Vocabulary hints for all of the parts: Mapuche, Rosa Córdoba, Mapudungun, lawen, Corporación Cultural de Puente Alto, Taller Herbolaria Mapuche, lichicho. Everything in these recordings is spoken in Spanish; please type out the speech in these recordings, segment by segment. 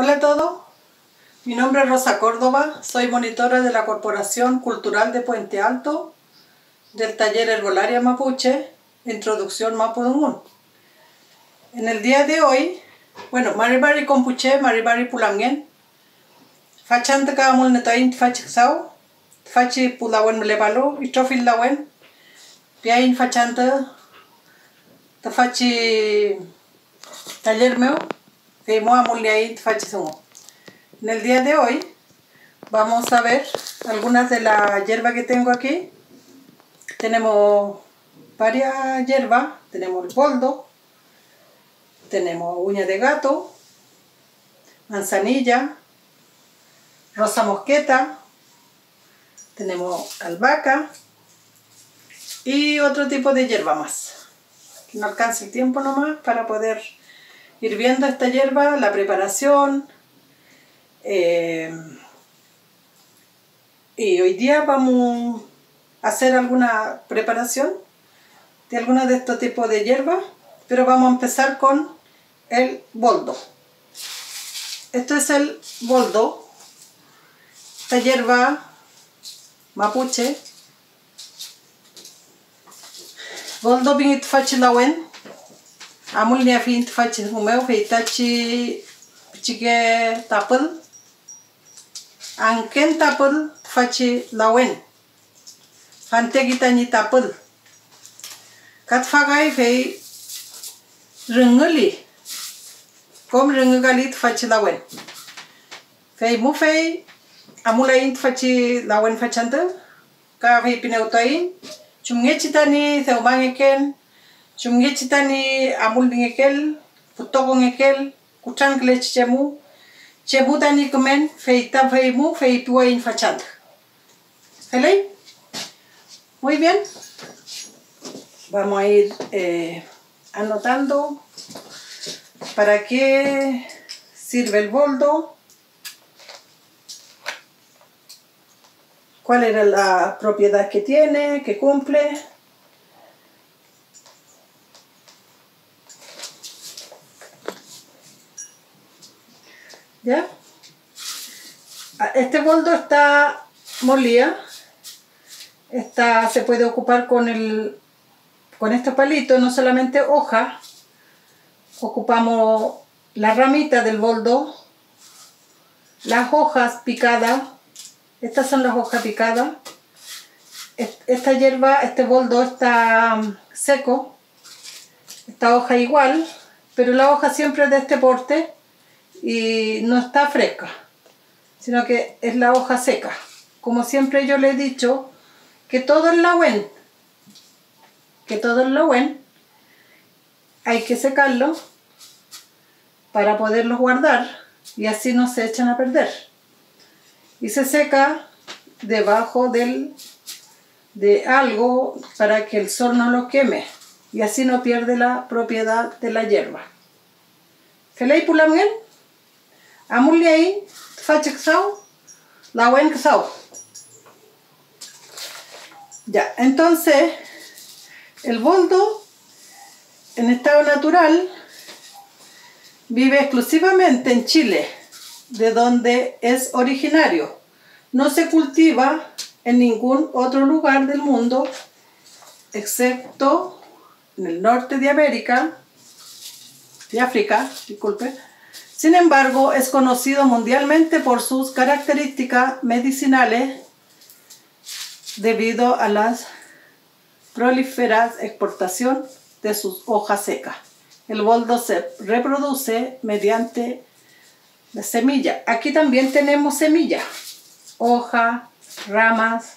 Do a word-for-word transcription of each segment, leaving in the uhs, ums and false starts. Hola a todos, mi nombre es Rosa Córdoba, soy monitora de la Corporación Cultural de Puente Alto, del Taller Herbolaria Mapuche, Introducción Mapudungun. En el día de hoy, bueno, Maribari Compuche, Maribari Pulangen, Fachantaka Mulnetain Fachiksau, Fachi Pulawen Melevalo, Itrofil Lawen, Piain Fachanta, Tafachi Taller Meu. En el día de hoy vamos a ver algunas de la hierba que tengo aquí. Tenemos varias hierbas, tenemos el boldo, tenemos uña de gato, manzanilla, rosa mosqueta, tenemos albahaca y otro tipo de hierba más. Que no alcance el tiempo nomás para poder ir viendo esta hierba, la preparación. Eh, y hoy día vamos a hacer alguna preparación de alguna de estos tipos de hierbas, pero vamos a empezar con el boldo. Esto es el boldo, esta hierba mapuche. Boldo pinit fachilawen. Amulnia fint fachi humeo feitachi pichique tapel anken tapel fachi lawen fantegitani tapel katfagai fei rengali com rengalit fachi lawen fei mufei amulaint fachi lawen fachante ka fei pineutain chumgechitani seumangeken Chumgichitani amulngekel, putogongekel, kuchankle chemu, chebutani comen, feita feimu, feitua infachant. ¿Vale? Muy bien. Vamos a ir eh, anotando para qué sirve el boldo, cuál era la propiedad que tiene, que cumple. ¿Ya? Este boldo está molía, está, se puede ocupar con, el, con estos palitos, no solamente hoja, ocupamos la ramita del boldo, las hojas picadas, estas son las hojas picadas, esta hierba, este boldo está seco, esta hoja igual, pero la hoja siempre es de este porte, y no está fresca, sino que es la hoja seca. Como siempre yo le he dicho que todo el lawen, que todo el lawen hay que secarlo para poderlos guardar y así no se echan a perder. Y se seca debajo del, de algo para que el sol no lo queme y así no pierde la propiedad de la hierba. ¿Felei pulamgen? Amulei, fachexau, lawen xau. Ya, entonces el boldo en estado natural vive exclusivamente en Chile, de donde es originario. No se cultiva en ningún otro lugar del mundo excepto en el norte de América, de África, disculpe. Sin embargo, es conocido mundialmente por sus características medicinales debido a la prolífera exportación de sus hojas secas. El boldo se reproduce mediante la semilla. Aquí también tenemos semillas, hoja, ramas,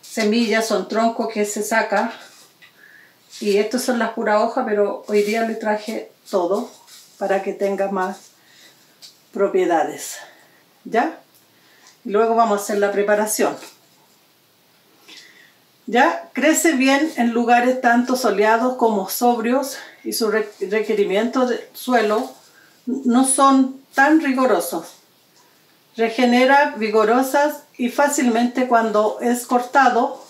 semillas, son troncos que se sacan. Y estas son las puras hojas, pero hoy día le traje todo para que tenga más propiedades. ¿Ya? Luego vamos a hacer la preparación. ¿Ya? Crece bien en lugares tanto soleados como sobrios y sus requerimientos de suelo no son tan rigurosos. Regenera vigorosas y fácilmente cuando es cortado.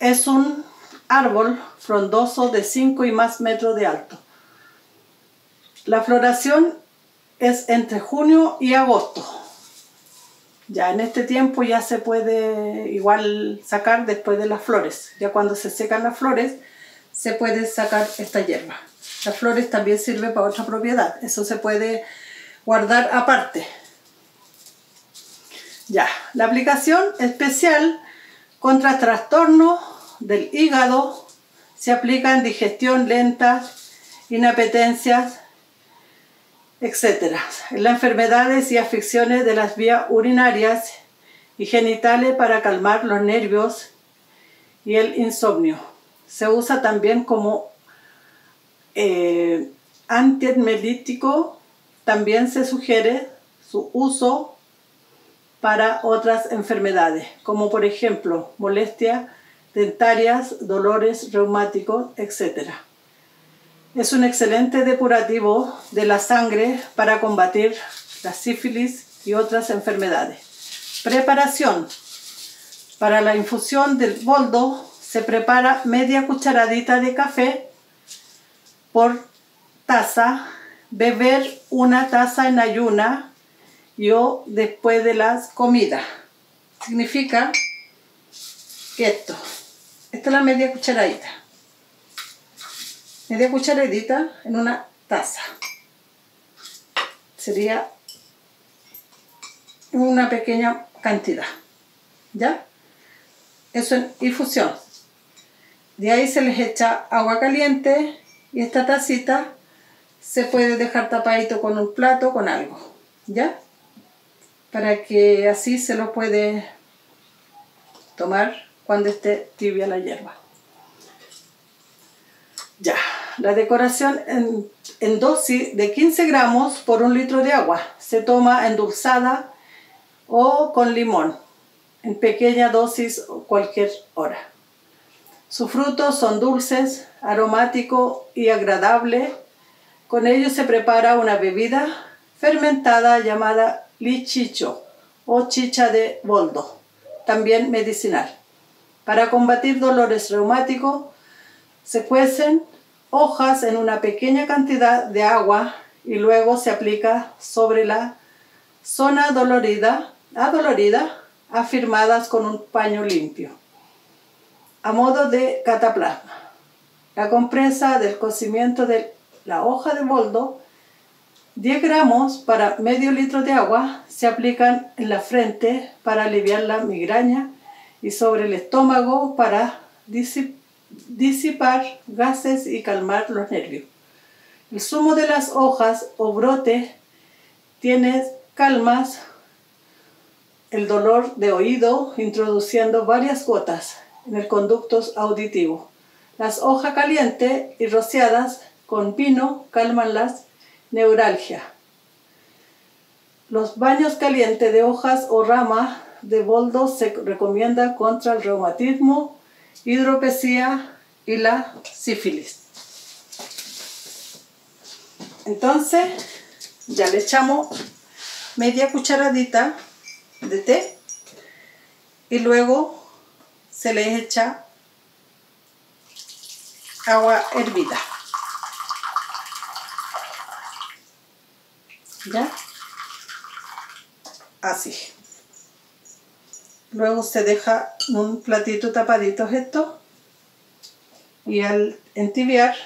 Es un árbol frondoso de cinco y más metros de alto. La floración es entre junio y agosto. Ya en este tiempo ya se puede igual sacar después de las flores. Ya cuando se secan las flores se puede sacar esta hierba. Las flores también sirven para otra propiedad. Eso se puede guardar aparte. Ya, la aplicación especial contra trastorno del hígado se aplica en digestión lenta, inapetencias, etcétera, en las enfermedades y afecciones de las vías urinarias y genitales para calmar los nervios y el insomnio. Se usa también como eh, antiemetílico. También se sugiere su uso para otras enfermedades, como por ejemplo molestias dentarias, dolores reumáticos, etcétera. Es un excelente depurativo de la sangre para combatir la sífilis y otras enfermedades. Preparación. Para la infusión del boldo se prepara media cucharadita de café por taza, beber una taza en ayuna yo después de las comidas. Significa que esto, esta es la media cucharadita, media cucharadita en una taza, sería una pequeña cantidad, ¿ya? Eso en infusión. De ahí se les echa agua caliente y esta tacita se puede dejar tapadito con un plato, con algo, ¿ya? Para que así se lo puede tomar cuando esté tibia la hierba. Ya, la decoración en, en dosis de quince gramos por un litro de agua. Se toma endulzada o con limón, en pequeña dosis cualquier hora. Sus frutos son dulces, aromáticos y agradables. Con ello se prepara una bebida fermentada llamada lichicho o chicha de boldo, también medicinal. Para combatir dolores reumáticos se cuecen hojas en una pequeña cantidad de agua y luego se aplica sobre la zona dolorida, adolorida, afirmadas con un paño limpio, a modo de cataplasma. La compresa del cocimiento de la hoja de boldo, diez gramos para medio litro de agua, se aplican en la frente para aliviar la migraña y sobre el estómago para disipar gases y calmar los nervios. El zumo de las hojas o brote tiene calmas el dolor de oído introduciendo varias gotas en el conducto auditivo. Las hojas calientes y rociadas con vino calman las neuralgia. Los baños calientes de hojas o ramas de boldo se recomiendan contra el reumatismo, hidropesía y la sífilis. Entonces, ya le echamos media cucharadita de té y luego se le echa agua hervida. ¿Ya? Así. Luego se deja un platito tapadito esto y al entibiar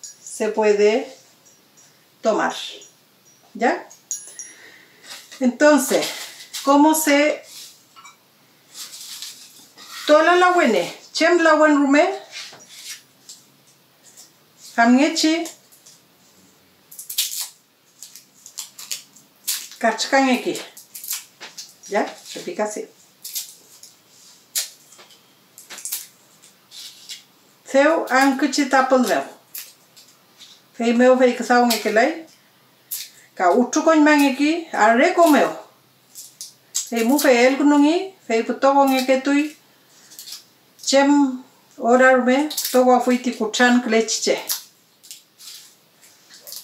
se puede tomar. ¿Ya? Entonces, ¿cómo se tola la huene? Chem la buen rumé, hamnechi cachcan aquí, ya, se pica así. Seu ancuchita polveo. Feimeo feikasao me que ley. Ka uchucoñ man aquí, arrecomeo. Feimu feil gunungi, feiputogo en que tui. Chem orarme, togo fuiti cuchan clechiche.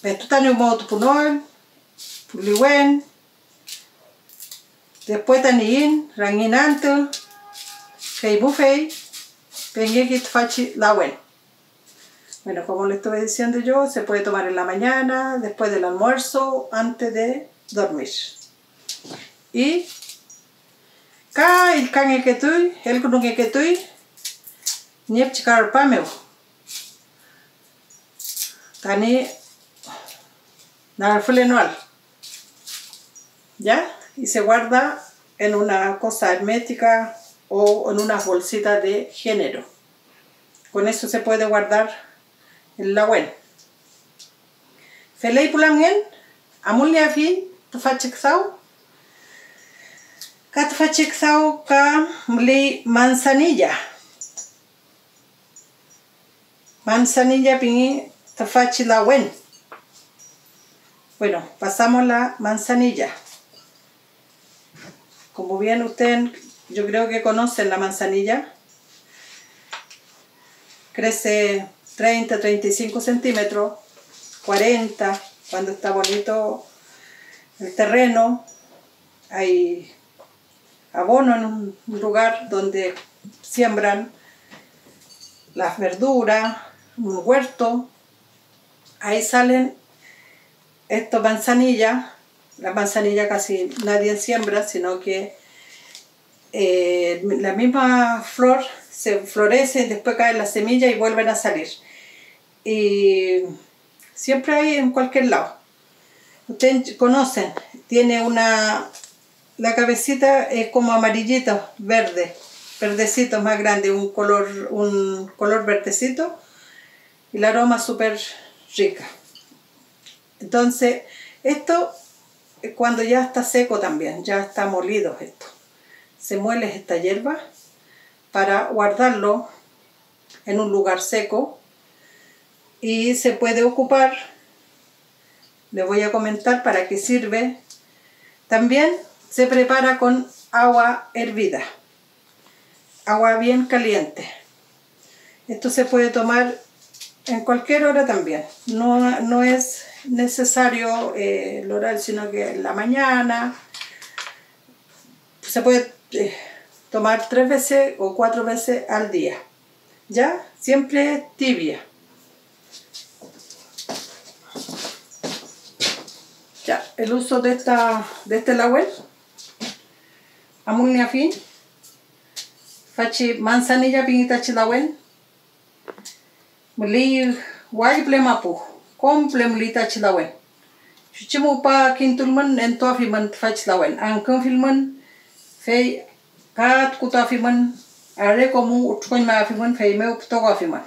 Petutani motu punoel, puliwen. Después taniin, ranginante, feibufei, penguequit fachi lawen. Bueno, como le estuve diciendo yo, se puede tomar en la mañana, después del almuerzo, antes de dormir. Y ka el kaneketui, el kuneketui, niepchikarpameu. Tani narflenual. ¿Ya? Y se guarda en una cosa hermética o en unas bolsitas de género. Con eso se puede guardar en la web. Felei pulamien, amuliafi, tufachexau, katufachexau ka mli manzanilla. Manzanilla pini tufachilawen. Bueno, pasamos la manzanilla. Como bien ustedes, yo creo que conocen la manzanilla. Crece treinta a treinta y cinco centímetros, cuarenta, cuando está bonito el terreno. Hay abono en un lugar donde siembran las verduras, un huerto. Ahí salen estas manzanillas. La manzanilla casi nadie siembra, sino que eh, la misma flor se florece y después caen las semillas y vuelven a salir. Y siempre hay en cualquier lado. Ustedes conocen, tiene una... La cabecita es como amarillito, verde, verdecito más grande, un color, un color verdecito. Y el aroma súper rica. Entonces, esto... Cuando ya está seco también, ya está molido esto. Se muele esta hierba para guardarlo en un lugar seco y se puede ocupar. Les voy a comentar para qué sirve. También se prepara con agua hervida, agua bien caliente. Esto se puede tomar en cualquier hora también, no, no es necesario eh, el oral, sino que en la mañana se puede eh, tomar tres veces o cuatro veces al día, ya, siempre tibia. Ya, el uso de esta de este lahuel, amun niafin, fachi manzanilla pinita chilahuel, mli guayple mapu. Complemlita chilawen. Chichimu pa quintulman en toafiman tfachilawen. Ancon filman fei kat kutafiman arekomu utcoin mafiman fei meu ptogafiman.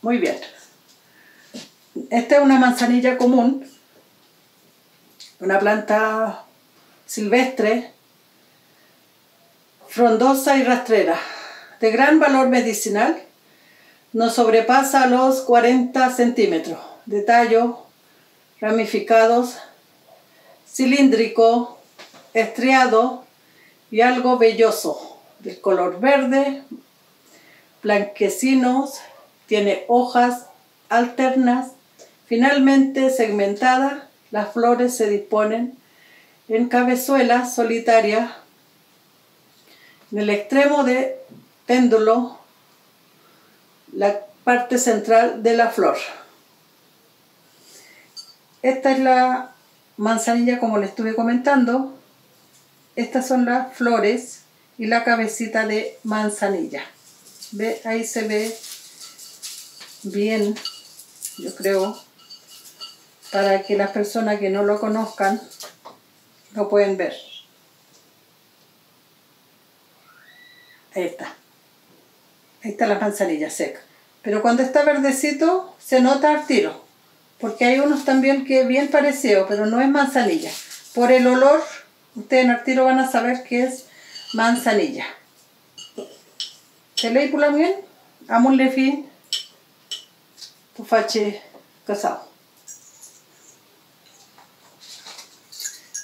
Muy bien. Esta es una manzanilla común, una planta silvestre, frondosa y rastrera, de gran valor medicinal. No sobrepasa los cuarenta centímetros, de tallo ramificados, cilíndrico, estriado y algo velloso, de color verde, blanquecinos, tiene hojas alternas, finalmente segmentadas. Las flores se disponen en cabezuelas solitarias, en el extremo de péndulo, la parte central de la flor. Esta es la manzanilla, como les estuve comentando. Estas son las flores y la cabecita de manzanilla. ¿Ve? Ahí se ve bien, yo creo, para que las personas que no lo conozcan lo pueden ver. Ahí está. Ahí está la manzanilla seca. Pero cuando está verdecito se nota al tiro. Porque hay unos también que es bien parecido, pero no es manzanilla. Por el olor, ustedes al tiro van a saber que es manzanilla. ¿Se leí pula bien? Amun lefi tufache casado.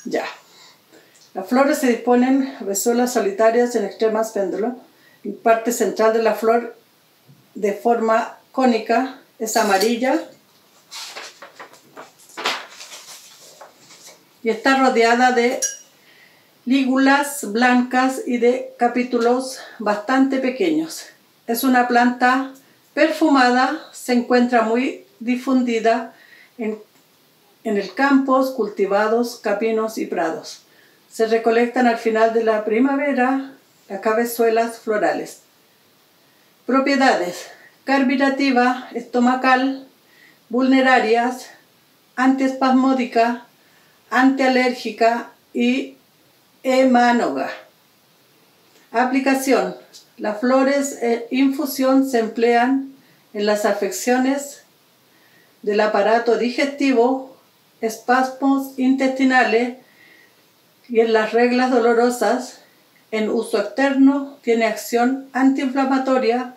Ya. Las flores se disponen en bezuelas solitarias en extremas péndulos. Parte central de la flor de forma cónica, es amarilla y está rodeada de lígulas blancas y de capítulos bastante pequeños. Es una planta perfumada se encuentra muy difundida en, en el campos, cultivados, capinos y prados. Se recolectan al final de la primavera las cabezuelas florales. Propiedades: carburativa, estomacal, vulnerarias, antiespasmódica, antialérgica y hematóloga. Aplicación: las flores en infusión se emplean en las afecciones del aparato digestivo, espasmos intestinales y en las reglas dolorosas. En uso externo tiene acción antiinflamatoria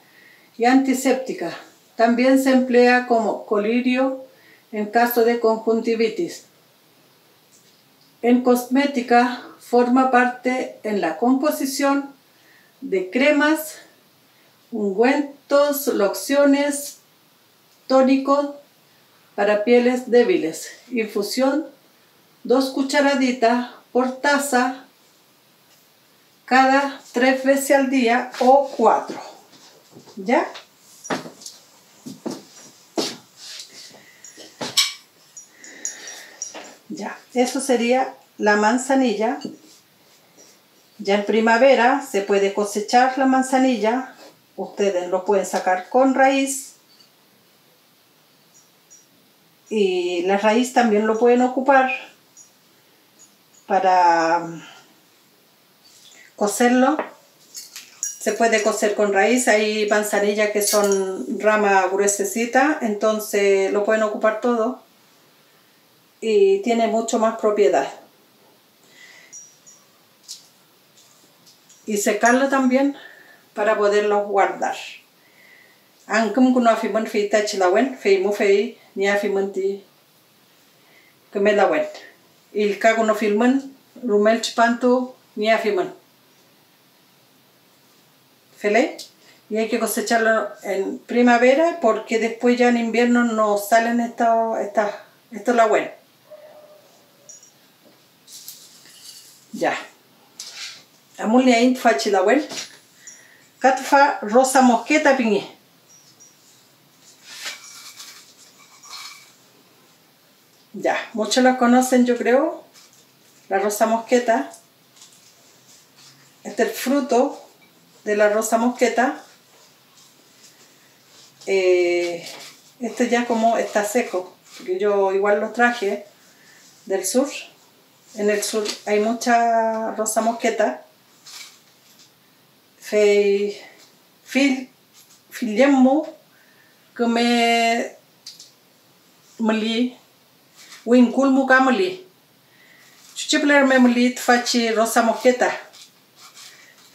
y antiséptica. También se emplea como colirio en caso de conjuntivitis. En cosmética forma parte en la composición de cremas, ungüentos, lociones, tónicos para pieles débiles. Infusión: dos cucharaditas por taza cada tres veces al día o cuatro. ¿Ya? Ya, eso sería la manzanilla. Ya en primavera se puede cosechar la manzanilla. Ustedes lo pueden sacar con raíz. Y la raíz también lo pueden ocupar para cocerlo. Se puede cocer con raíz. Hay manzanillas que son rama gruesecita, entonces lo pueden ocupar todo y tiene mucho más propiedad. Y secarlo también para poderlo guardar. Aunque no afirman fita chilawen, feimu fei, ni afirman ti que me da buen. Y el cago no filman, rumel chipanto, ni afirman. ¿Fele? Y hay que cosecharlo en primavera porque después ya en invierno no salen estas, estas, esto es la buena. Ya. Amul aint fachilawel. Catfa rosa mosqueta piñe. Ya, muchos la conocen, yo creo. La rosa mosqueta. Este es el fruto de la rosa mosqueta. Eh, este ya como está seco, porque yo igual lo traje del sur. En el sur hay mucha rosa mosqueta. Fei fil filemu come meli winkulmu kameli. Chuchipler me meli tfachi rosa mosqueta.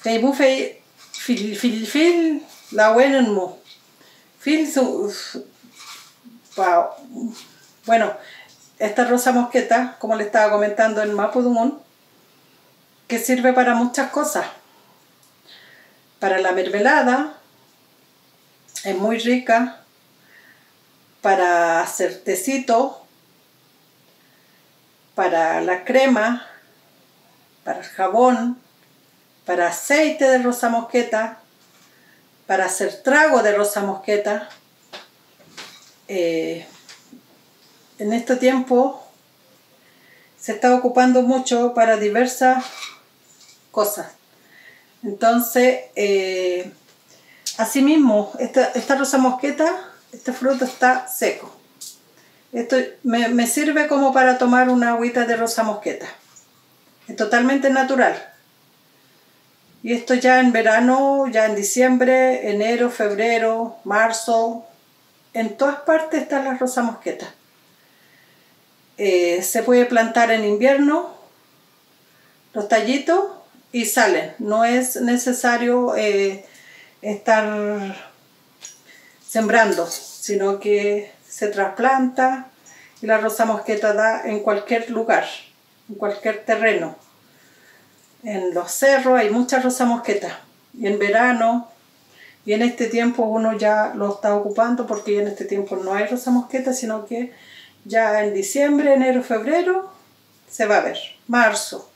Fei mu fei fil fil fil la wenenmu. Fil su pa bueno, esta rosa mosqueta, como le estaba comentando, en Mapudungun, que sirve para muchas cosas. Para la mermelada, es muy rica. Para hacer tecito, para la crema, para el jabón, para aceite de rosa mosqueta, para hacer trago de rosa mosqueta. Eh, En este tiempo se está ocupando mucho para diversas cosas. Entonces, eh, asimismo, esta, esta rosa mosqueta, este fruto está seco. Esto me, me sirve como para tomar una agüita de rosa mosqueta. Es totalmente natural. Y esto ya en verano, ya en diciembre, enero, febrero, marzo, en todas partes están las rosas mosquetas. Eh, se puede plantar en invierno los tallitos y salen. No es necesario eh, estar sembrando, sino que se trasplanta y la rosa mosqueta da en cualquier lugar, en cualquier terreno. En los cerros hay mucha rosa mosqueta, y en verano y en este tiempo uno ya lo está ocupando, porque en este tiempo no hay rosa mosqueta, sino que ya en diciembre, enero, febrero se va a ver. Marzo.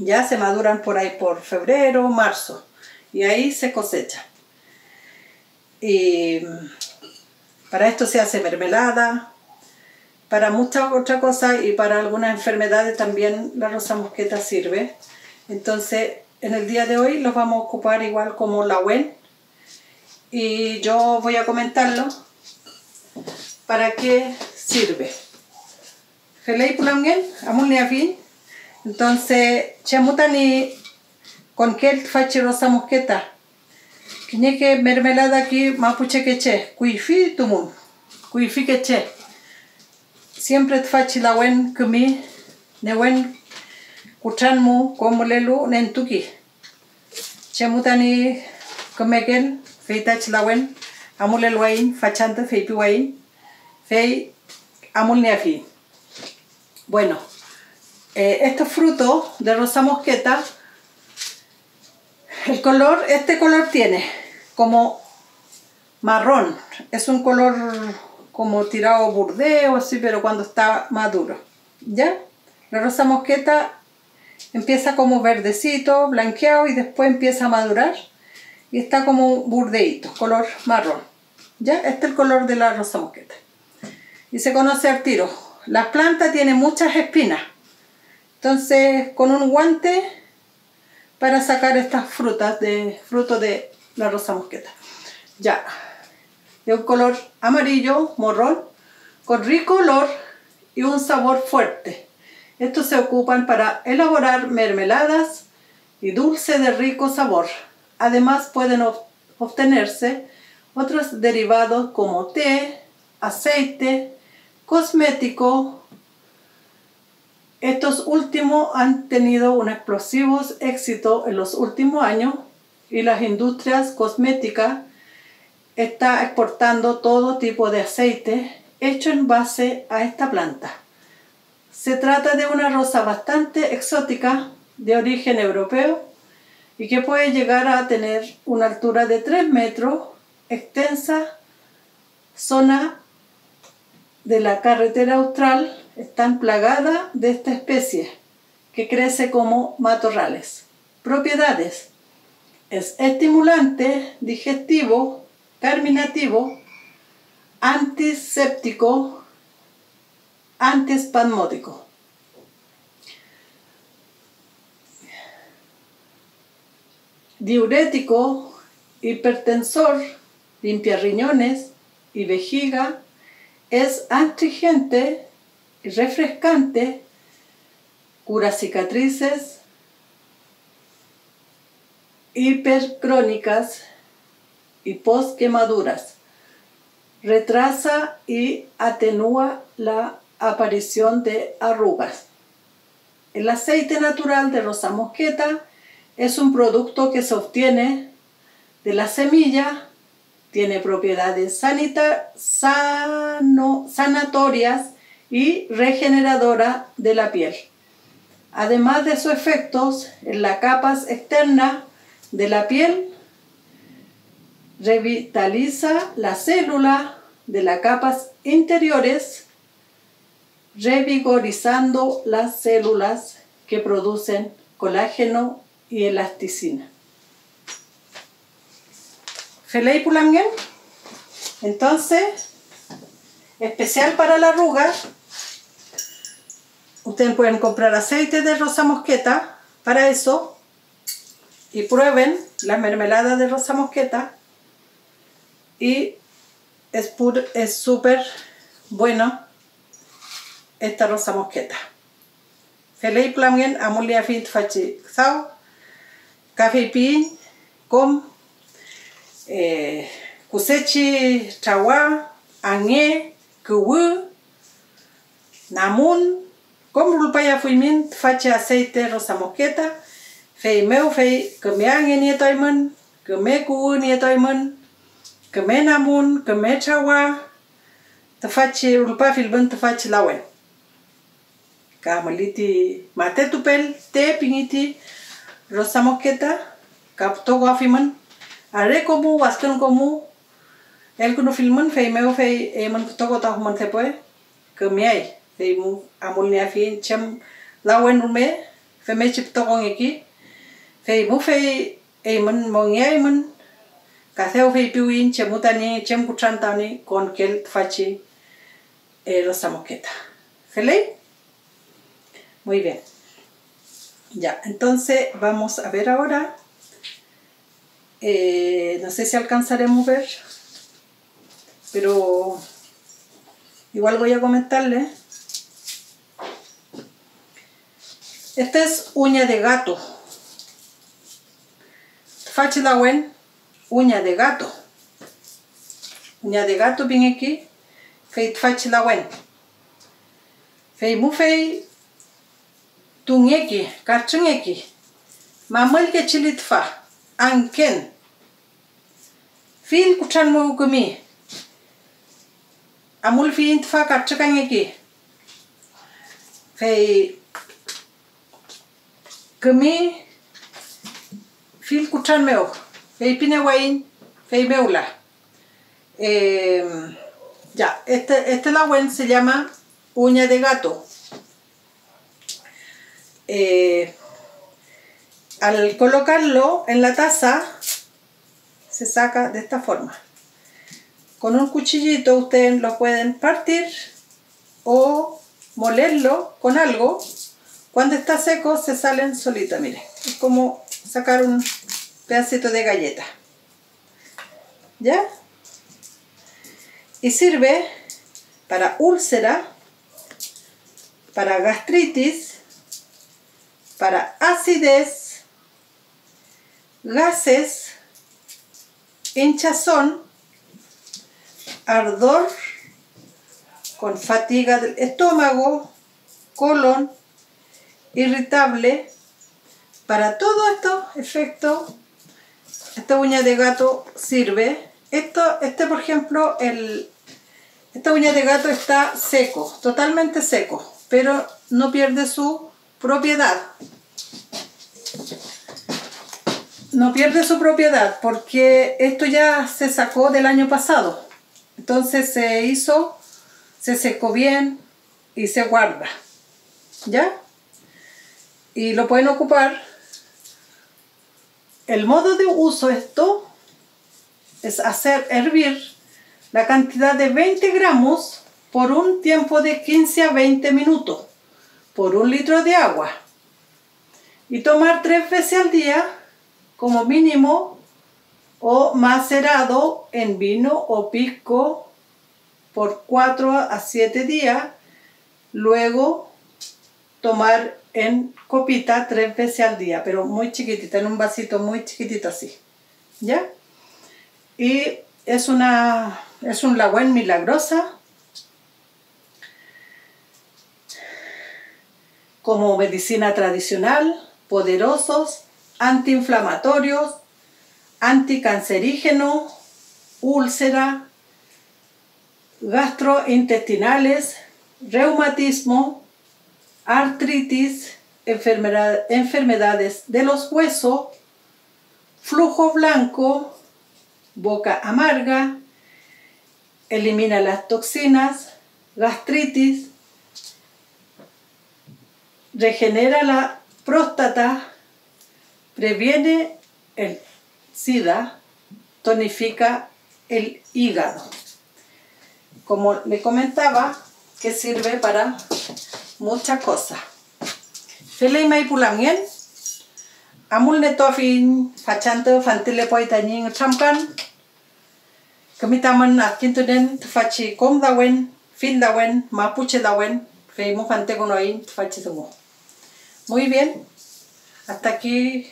Ya se maduran por ahí por febrero, marzo. Y ahí se cosecha. Eh, para esto se hace mermelada, para muchas otras cosas, y para algunas enfermedades también la rosa mosqueta sirve. Entonces, en el día de hoy los vamos a ocupar igual como la laurel, y yo voy a comentarlo para qué sirve. Gelei pulangen, amul niafin. Entonces, chamutani con qué fache rosa mosqueta. Quiñeque mermelada aquí mapuche queche, cuifi tumun, cuifi queche. Siempre fache la buen kumi, ne buen kuchanmu, como lelu, nentuki. Chamutani comeken, feitach la buen, amul el wain, fachante, feipi wain, fei amul niafi. Bueno, eh, estos frutos de rosa mosqueta, el color, este color tiene como marrón, es un color como tirado burdeo, así, pero cuando está maduro, ¿ya? La rosa mosqueta empieza como verdecito, blanqueado, y después empieza a madurar y está como burdeito, color marrón, ¿ya? Este es el color de la rosa mosqueta y se conoce al tiro. La planta tiene muchas espinas, entonces con un guante para sacar estas frutas de fruto de la rosa mosqueta, ya, de un color amarillo, morrón, con rico olor y un sabor fuerte. Estos se ocupan para elaborar mermeladas y dulce de rico sabor. Además pueden obtenerse otros derivados como té, aceite, cosmético. Estos últimos han tenido un explosivo éxito en los últimos años y las industrias cosméticas están exportando todo tipo de aceite hecho en base a esta planta. Se trata de una rosa bastante exótica de origen europeo y que puede llegar a tener una altura de tres metros, extensa zona de la carretera austral están plagadas de esta especie que crece como matorrales. Propiedades: es estimulante, digestivo, carminativo, antiséptico, antiespasmódico. Diurético, hipertensor, limpia riñones y vejiga. Es astringente, refrescante, cura cicatrices hipercrónicas y posquemaduras. Retrasa y atenúa la aparición de arrugas. El aceite natural de rosa mosqueta es un producto que se obtiene de la semilla. Tiene propiedades sanita, sano, sanatorias y regeneradoras de la piel. Además de sus efectos en la capa externa de la piel, revitaliza las células de las capas interiores, revigorizando las células que producen colágeno y elasticina. Gelei pulangen. Entonces, especial para la arruga. Ustedes pueden comprar aceite de rosa mosqueta para eso y prueben las mermeladas de rosa mosqueta, y es es súper bueno esta rosa mosqueta. Gelei pulangen amulia fit fachi sao café pin com Eh, kusechi chawa, ange, kuwu, namun, con rulpaya fuimin, fache aceite rosa mosqueta, fei meu fei, que me ange nietoimen, que me kuwu nietoimen, que me namun, que me chawa, te fache rulpa filben, te fache lawen. Kamaliti mate tupel, te piniti, rosa mosqueta, capto guafimen. Haré como bastón como el que no filman, fei me fei eman toco ta human se puede que me hay fei mu amul ni afi chem la wen rume fei me chip toco en aquí fei mu fei eman mongia eman Caseo Fipiwin, Chemutani, Chemcuchantani, con Kel Fachi, Rosa Moqueta. ¿Gele? Muy bien. Ya, entonces vamos a ver ahora. Eh, no sé si alcanzaremos a ver, pero igual voy a comentarle. Esta es uña de gato. Fachilawen, uña de gato. Uña de gato viene aquí. Feit fachilawen. Fei mufei tuñeki, carchuneki. Mamuel que chilitfa. Anken. Fin kuchan mugumi. Amul fin tfa carchuneki. Fei Kami fil kuchan meo, fei pine wain, fei meula. Eh, ya, este, este lawen se llama uña de gato. Eh, al colocarlo en la taza, se saca de esta forma. Con un cuchillito ustedes lo pueden partir o molerlo con algo. Cuando está seco se salen solitas, miren. Es como sacar un pedacito de galleta. ¿Ya? Y sirve para úlcera, para gastritis, para acidez, gases, hinchazón, ardor, con fatiga del estómago, colon, irritable. Para todos estos efectos esta uña de gato sirve. Esto, este por ejemplo, el, esta uña de gato está seco, totalmente seco, pero no pierde su propiedad, no pierde su propiedad porque esto ya se sacó del año pasado, entonces se hizo, se secó bien y se guarda, ¿ya? Y lo pueden ocupar. El modo de uso esto es hacer hervir la cantidad de veinte gramos por un tiempo de quince a veinte minutos por un litro de agua y tomar tres veces al día como mínimo, o macerado en vino o pisco por cuatro a siete días, luego tomar en copita tres veces al día, pero muy chiquitita, en un vasito muy chiquitito así, ¿ya? Y es una, es un lawen milagrosa, como medicina tradicional, poderosos, antiinflamatorios, anticancerígeno, úlcera, gastrointestinales, reumatismo, artritis, enfermedad, enfermedades de los huesos, flujo blanco, boca amarga, elimina las toxinas, gastritis, regenera la próstata, previene el SIDA, tonifica el hígado. Como le comentaba, que sirve para muchas cosas. Feliz Maipulamien. Amul netofin, fachanto, fantile poitanin, champan. Comitaman adquintunen, fachi com dawen, fin dawen, mapuche dawen, feimo fantegonoin, fachi sumo. Muy bien. Hasta aquí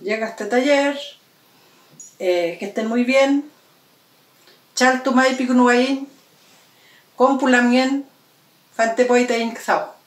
llega este taller. Eh, que estén muy bien. Chal tumai pikunuain, compulamien, fante poitain xao.